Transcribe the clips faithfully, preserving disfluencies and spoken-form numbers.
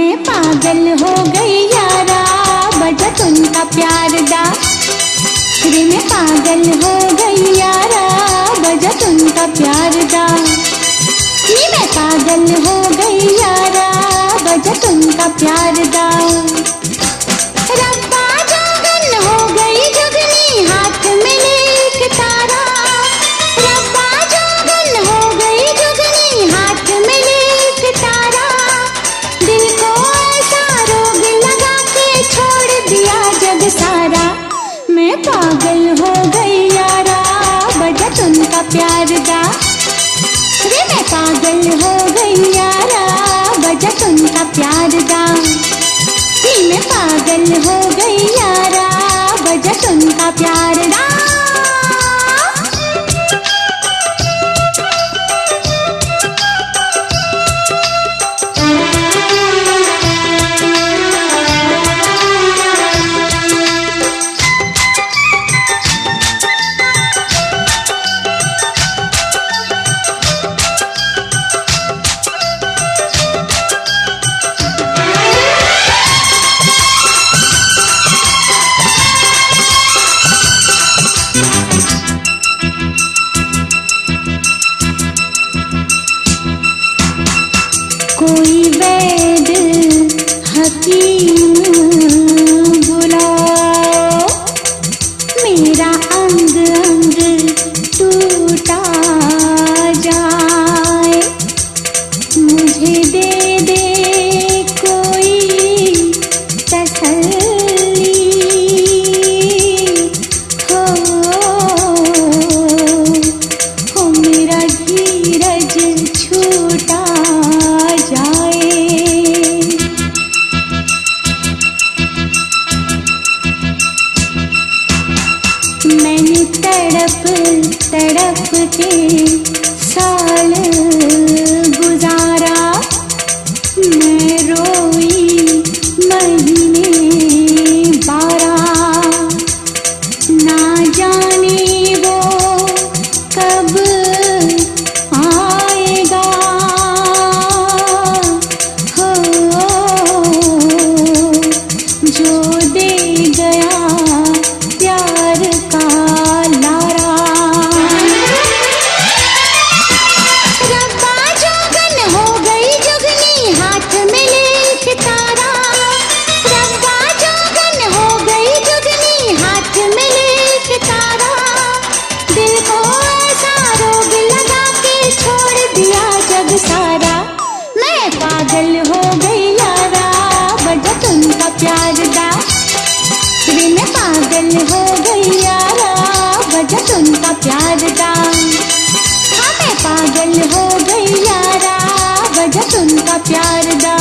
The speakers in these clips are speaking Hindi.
मैं पागल हो गई यारा बड़ा तुनका प्यार दा, मैं पागल हो गई यारा बड़ा तुनका प्यार दा, मैं पागल हो गई यारा बड़ा तुनका प्यार दा। रब्बा जागन हो गई जगनी हाथ में लेके तारा, रब्बा जागन हो गई जगनी हाथ में लेके तारा, दिल को ऐसा रोग लगा के छोड़ दिया जग सारा, मैं पागल हो गई यारा बड़ा तुनका प्यार दा, मैं पागल हो गई यारा बड़ा तुनका प्यार दा, मैं पागल हो गई यारा बजा तुमका प्यार दा।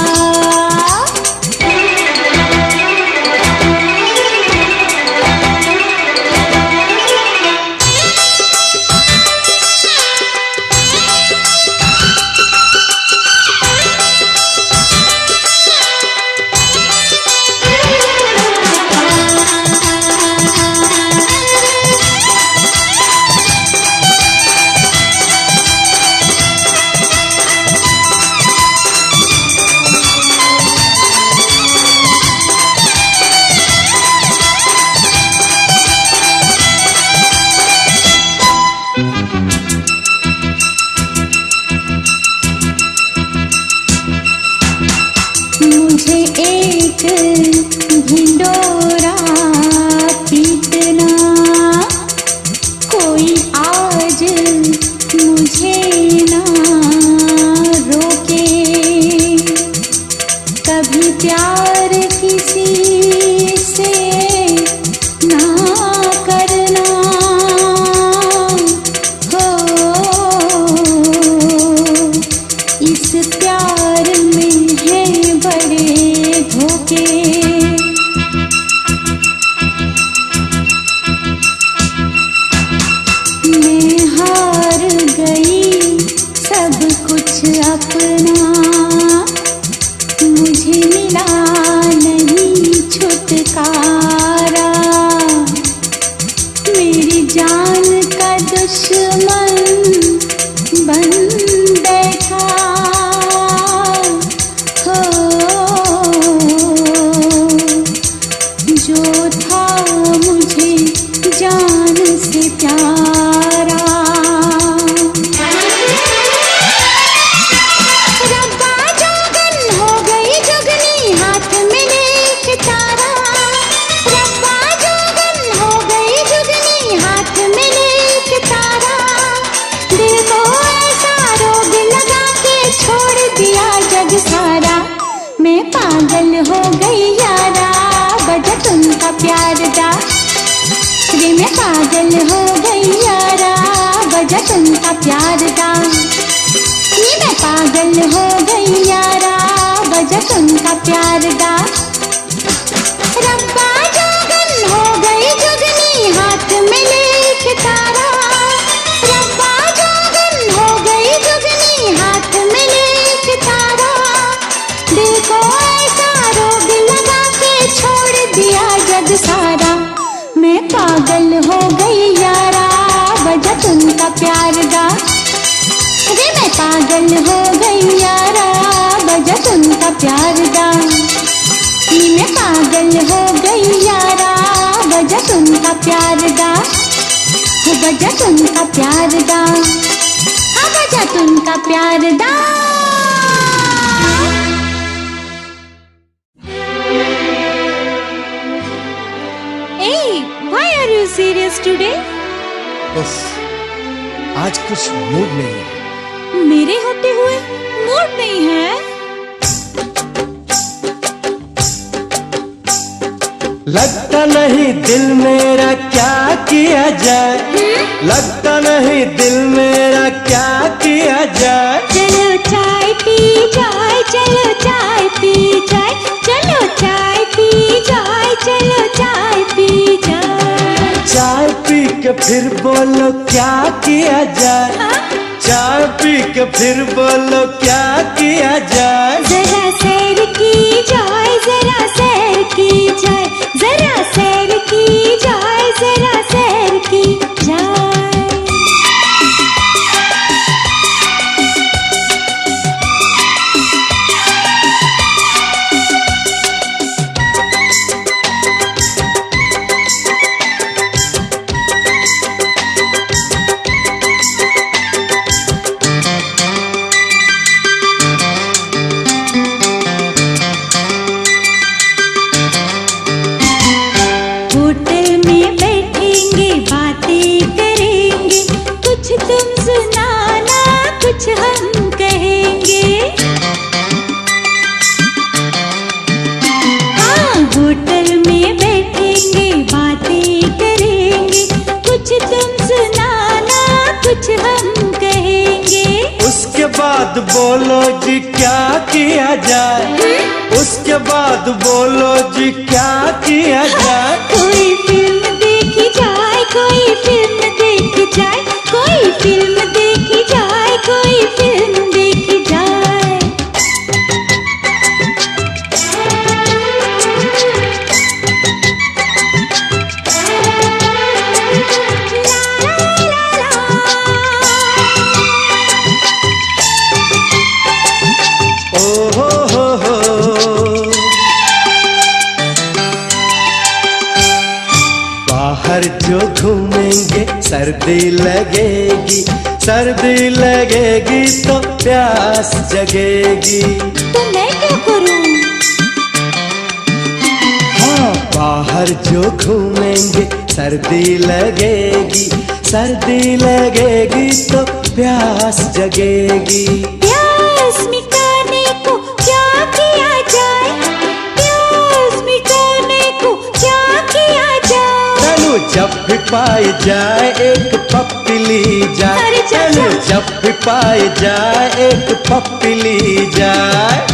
ना प्यार का, ये मैं पागल हो गई यारा बजा तुमका प्यार का। रब्बा जागन हो गई जुगनी हाथ में लेख तारा, रब्बा जागन हो गई जुगनी हाथ में लेख तारा। दिल को ऐसा रोग लगा के छोड़ दिया जग सारा, मैं पागल हो गई यारा बजा तुमका प्यार का। रे मैं पागल हो गई यारा बजा तुमका प्यार का, मैं पागल हो गई यारा बजा तुमका प्यार का, बजा तुमका प्यार का, हाँ बजा तुमका प्यार का। Hey, why are you serious today? बस आज कुछ मूड नहीं है। मेरे होते हुए मूड नहीं है। लगता नहीं दिल मेरा क्या किया जाए, हुँ? लगता नहीं दिल मेरा क्या किया जाए। चलो चाय पी जाए, चलो चाय पी जाए, चलो चाय पी जाए, चलो चाय पी जाए। चाय पी के फिर बोलो क्या किया जाए, हाँ? चाय पी के फिर बोलो क्या किया जाए। जरा सैर की जाए, जरा सैर की जाए, जरा सैर की जाए, जरा सैर की जाए। बोलो जी क्या किया जाए, उसके बाद बोलो जी क्या किया जाए। कोई फिल्म देखी जाए, कोई फिल्म देखी जाए, कोई फिल्म देखी जाए, कोई फिल्म देखी जाए। जो घूमेंगे सर्दी लगेगी, सर्दी लगेगी तो प्यास जगेगी। तो मैं क्या करूं? हाँ, बाहर जो घूमेंगे सर्दी लगेगी, सर्दी लगेगी तो प्यास जगेगी। प्यास मिटाने को क्या किया जाए, प्यास मिटाने को क्या किया जाए। जब भी पाए जाए एक पप्पी ली जाए, चलो जब भी पाए जाए एक पप्पी ली जाए।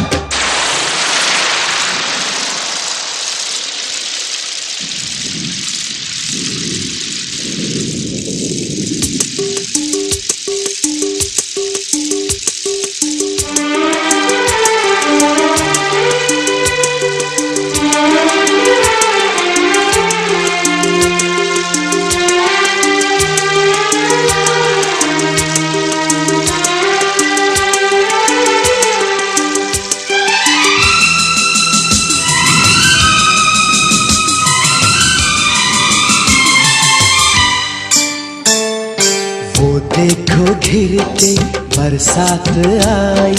बरसात आई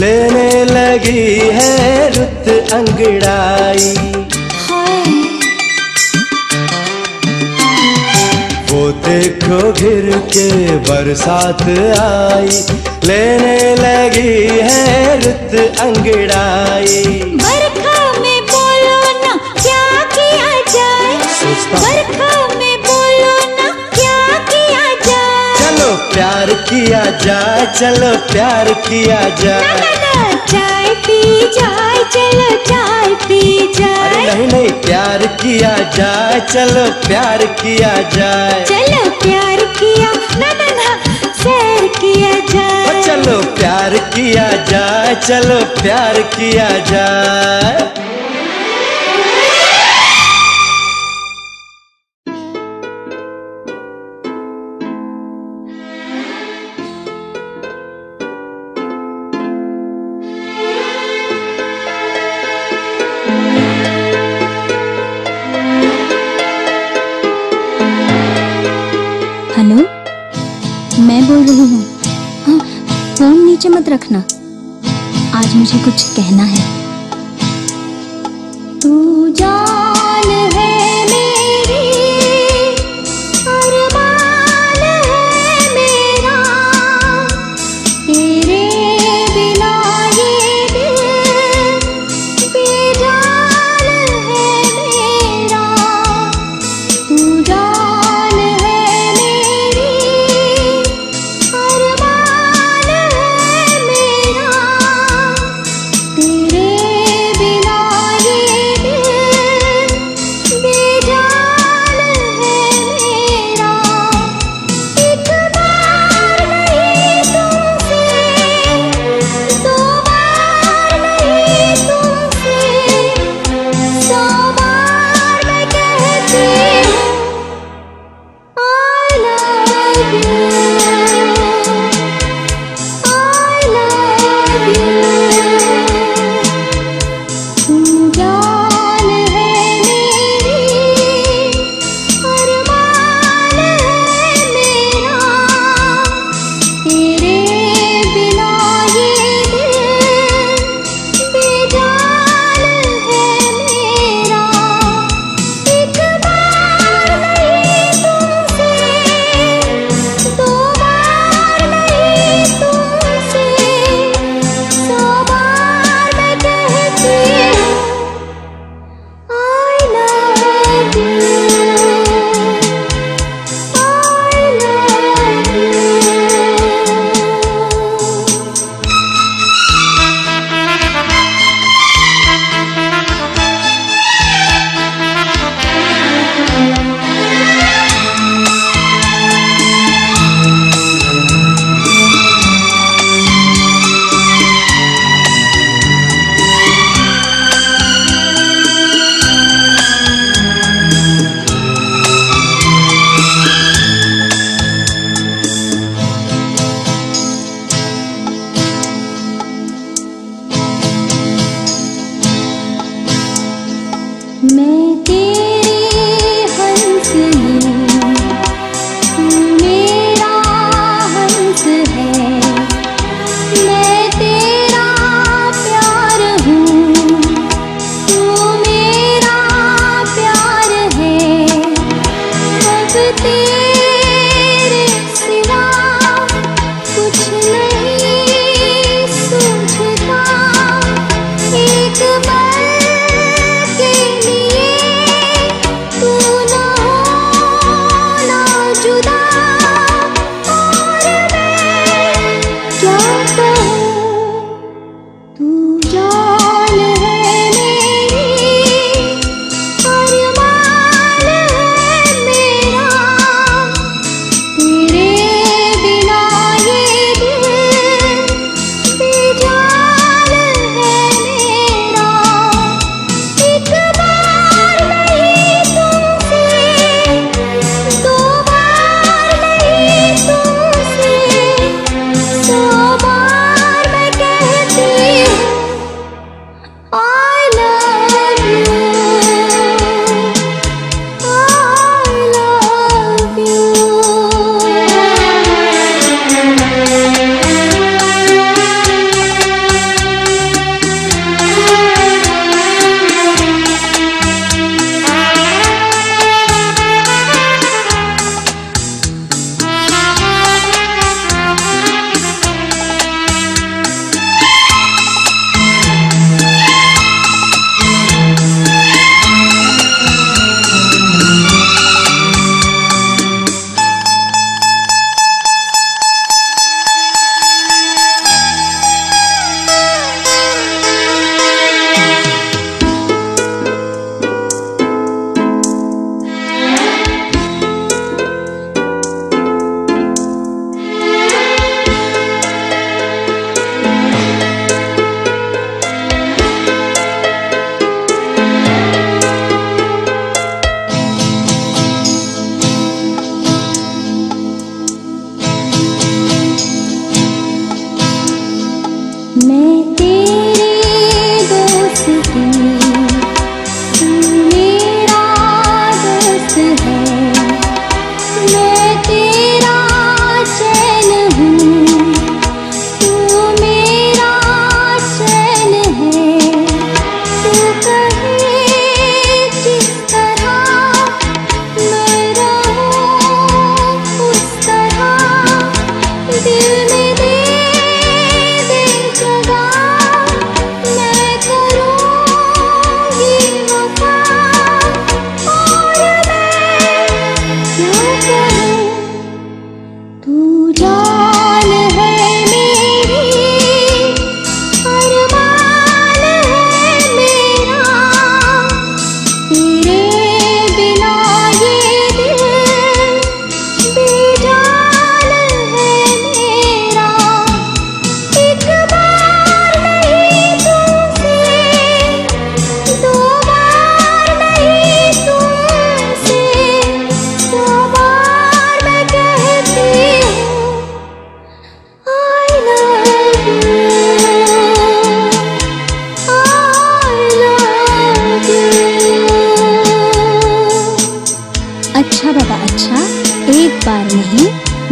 लेने लगी है रुत अंगड़ाई। वो देखो घिर के बरसात आई लेने लगी है रुत अंगड़ाई। बरखा में बोलो ना क्या किया जाए, बरखा में बोलो ना क्या किया जाए। चलो प्यार किया जाए, चलो प्यार किया जाए। चाय पी जाए, चलो चाय पी जाए। अरे नहीं नहीं, प्यार किया जाए, चलो प्यार किया जाए। चलो प्यार किया ना ना ना, सैर किया जाए। चलो प्यार किया जाए, चलो प्यार किया जाए। बोल रही हूँ, हाँ फोन नीचे मत रखना। आज मुझे कुछ कहना है। तू जान है मेरी, अरमान है मेरा, तेरे बिना ये दिल बेजान है मेरा। तू जान है मेरी, अरमान है मेरा, तेरे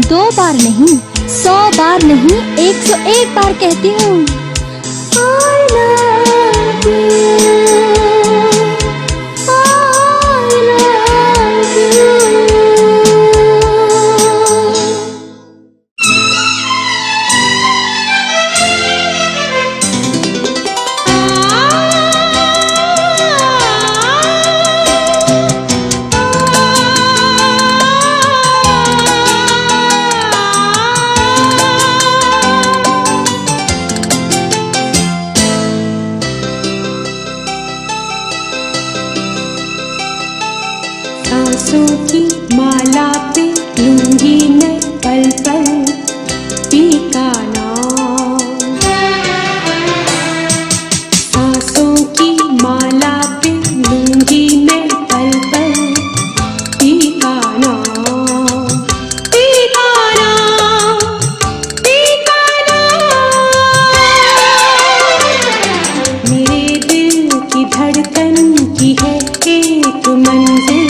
दो बार नहीं, सौ बार नहीं, एक सौ एक बार कहती हूँ। I love you, I love you। आंसू की माला पे लूंगी मैं पल पल पी का नाम, आंसू की माला पे लूंगी मैं पल पल पी का नाम, पी का नाम, पी का नाम। मेरे दिल की धड़कन की है एक मंजिल,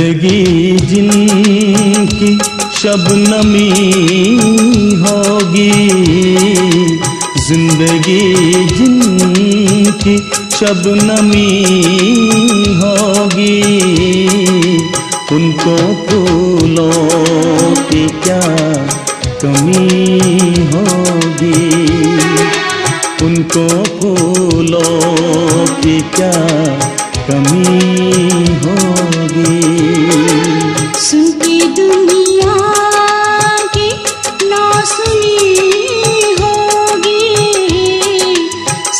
जिंदगी जिनकी शबनमी होगी, जिंदगी जिनकी शबनमी होगी, उनको फूलों की क्या कमी होगी, उनको फूलों की क्या कमी होगी। सुनती दुनिया की ना सुनी होगी,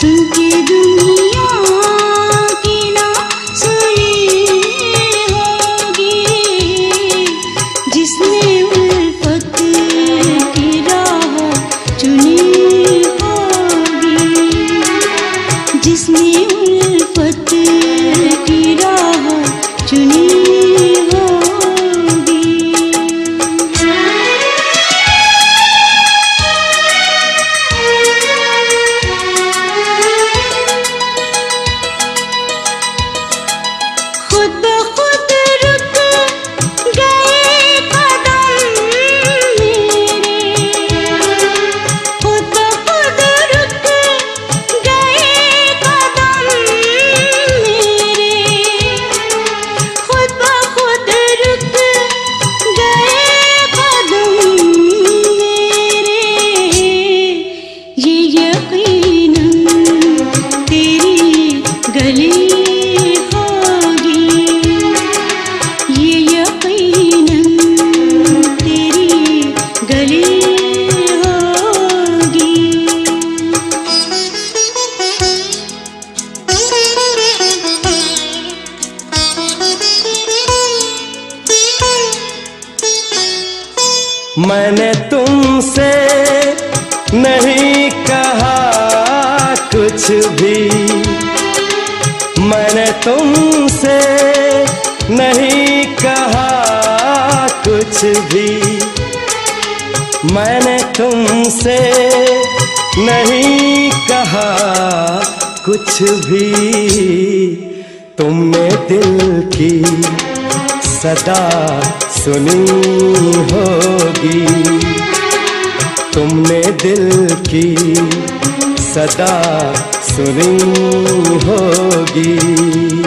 सुनती दुनिया की ना सुनी होगी, जिसने उल्फत की राह चुनी होगी, जिसने उल्फत की राह चुनी मैंने तुमसे नहीं कहा कुछ भी, मैंने तुमसे नहीं कहा कुछ भी, मैंने तुमसे नहीं कहा कुछ भी, तुमने दिल की सदा सुनी होगी, तुमने दिल की सदा सुनी होगी।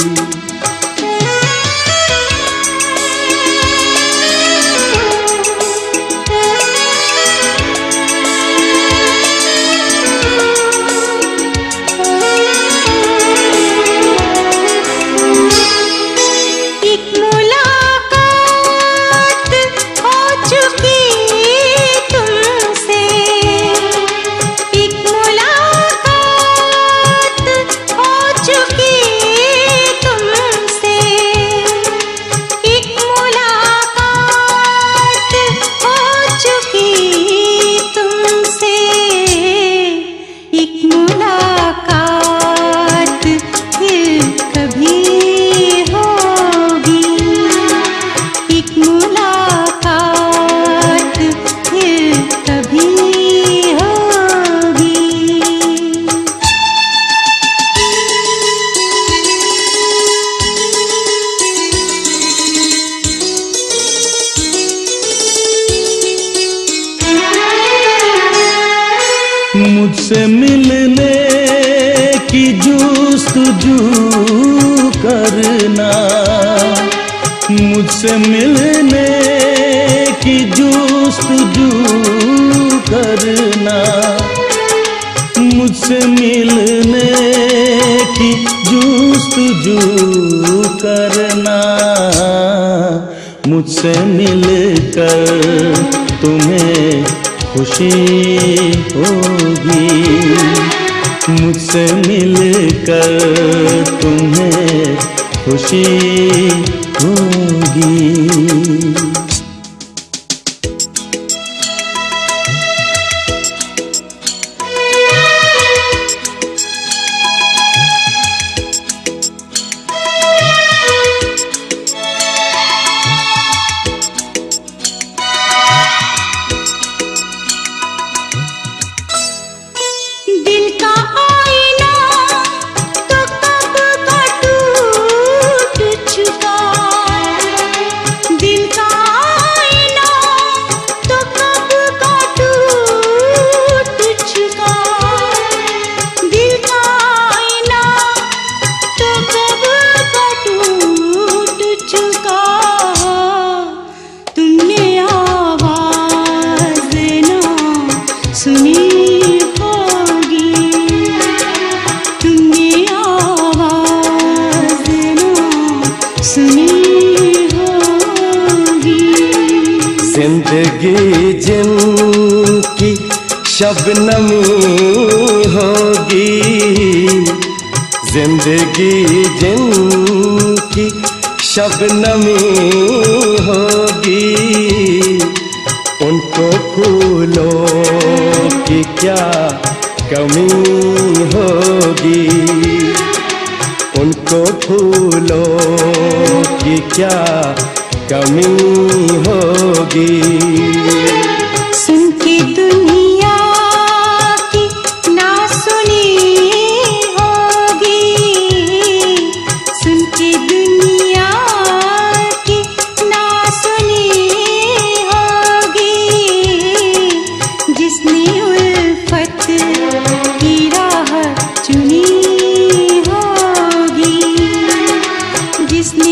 मुझसे मिलने की जुस्तजू करना, मुझसे मिलने की जुस्तजू करना, मुझसे मिलने की जुस्तजू करना, मुझसे मिलकर तुम्हें खुशी होगी, मुझसे मिलकर तुम्हें खुशी होगी। जिंदगी जिनकी शबनमी होगी, जिंदगी जिनकी शबनमी होगी, उनको फूलों की क्या कमी होगी, उनको फूलों की क्या कमी होगी। सुन के दुनिया की ना सुनी होगी, सुन के दुनिया की ना सुनी होगी, जिसने उल्फत की राह चुनी होगी, जिसने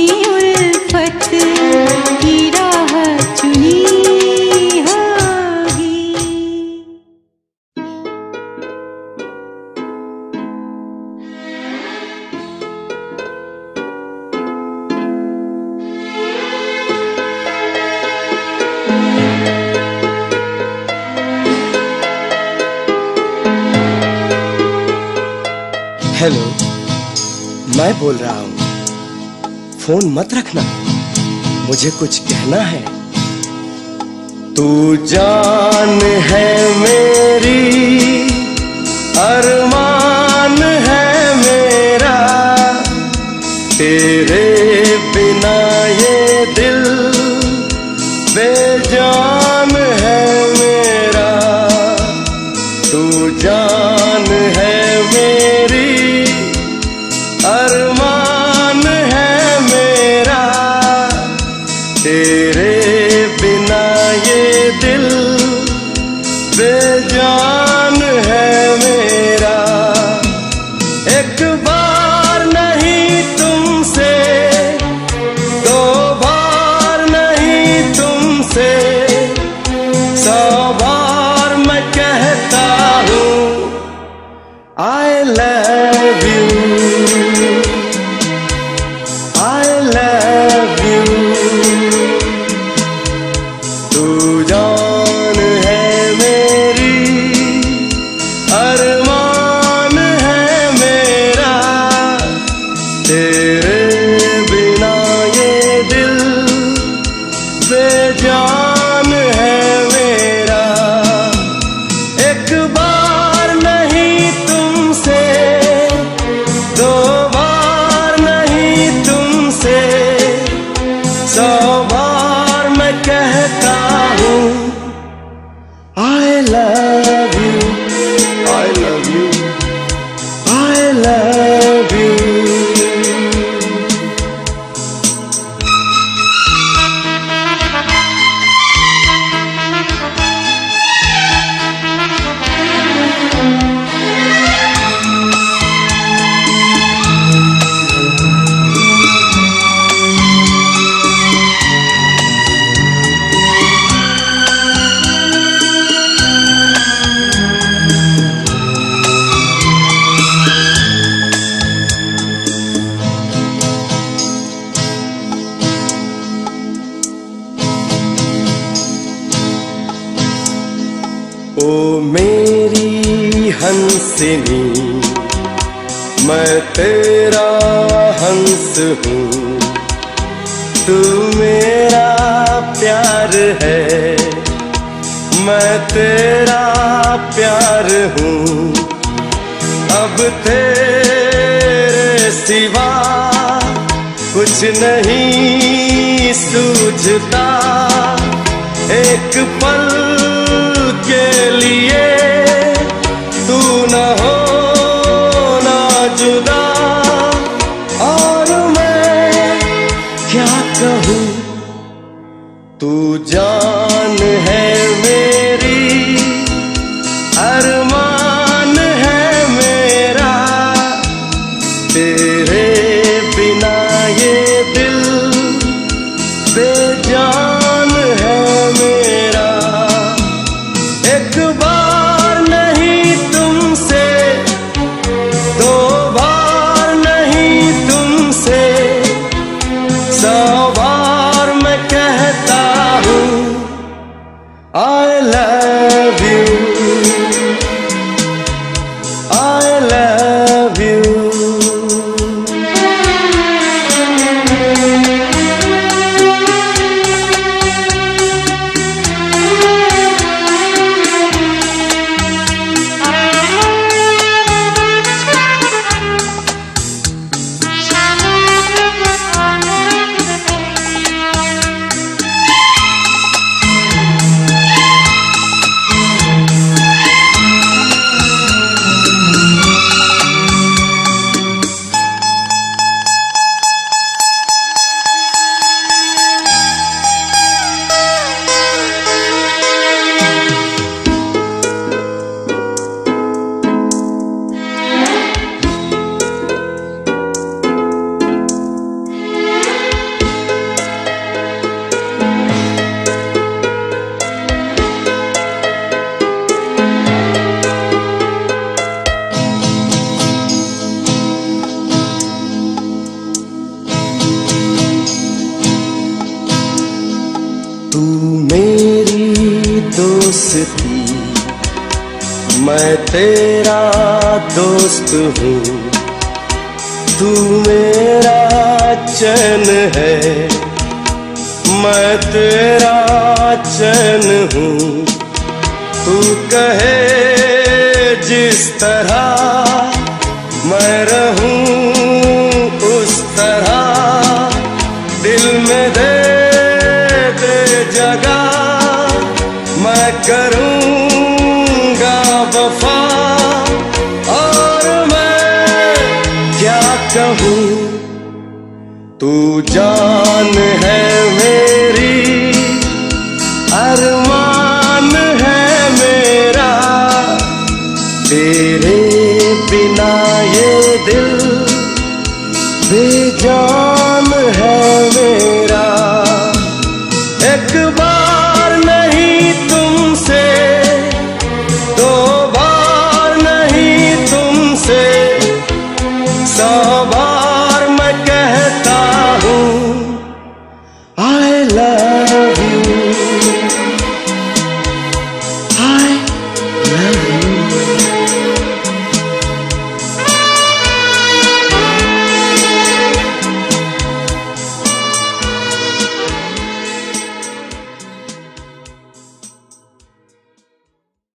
हेलो, मैं बोल रहा हूं, फोन मत रखना, मुझे कुछ कहना है। तू जान है मेरी, अरमान है मेरा, तेरे बिना ये दिल बेजान है मेरा। तू जान है मेरी, अरमान है मेरा, तेरे बिना ये दिल बेजान है मेरा। एक बार नहीं तुमसे, दो बार नहीं तुमसे, सौ बार मैं कहता हूँ I love you, I love you। तू जान है मेरी, अरमान है मेरा, तेरे बिना ये दिल बेजान है मेरा। एक बार नहीं तुमसे, दो बार नहीं तुमसे, सौ बार मैं कहता हूँ I love you, I love you, I love you। ओ मेरी हंसनी, मैं तेरा हंस हूँ, तू मेरा प्यार है, मैं तेरा प्यार हूँ। अब तेरे सिवा कुछ नहीं सूझता, एक पल के लिए तू न हो ना जुदा, और मैं क्या कहूँ। तू जान है मेरी, अरमान है मेरा, तेरे बिना ये दिल बेजान। मेरी दोस्ती, मैं तेरा दोस्त हूँ, तू मेरा चैन है, मैं तेरा चैन हूँ। तू कहे जिस तरह मैं रहूँ